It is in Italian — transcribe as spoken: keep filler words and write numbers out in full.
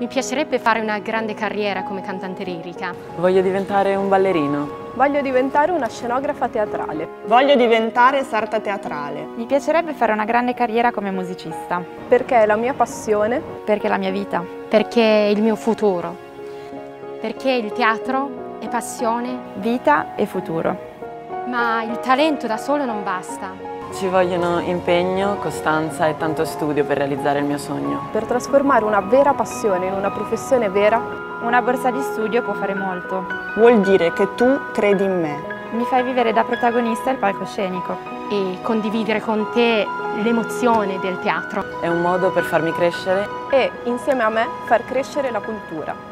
Mi piacerebbe fare una grande carriera come cantante lirica. Voglio diventare un ballerino. Voglio diventare una scenografa teatrale. Voglio diventare sarta teatrale. Mi piacerebbe fare una grande carriera come musicista. Perché è la mia passione. Perché è la mia vita. Perché è il mio futuro. Perché il teatro è passione, vita e futuro. Ma il talento da solo non basta. Ci vogliono impegno, costanza e tanto studio per realizzare il mio sogno. Per trasformare una vera passione in una professione vera, una borsa di studio può fare molto. Vuol dire che tu credi in me. Mi fai vivere da protagonista il palcoscenico. E condividere con te l'emozione del teatro. È un modo per farmi crescere. E, insieme a me, far crescere la cultura.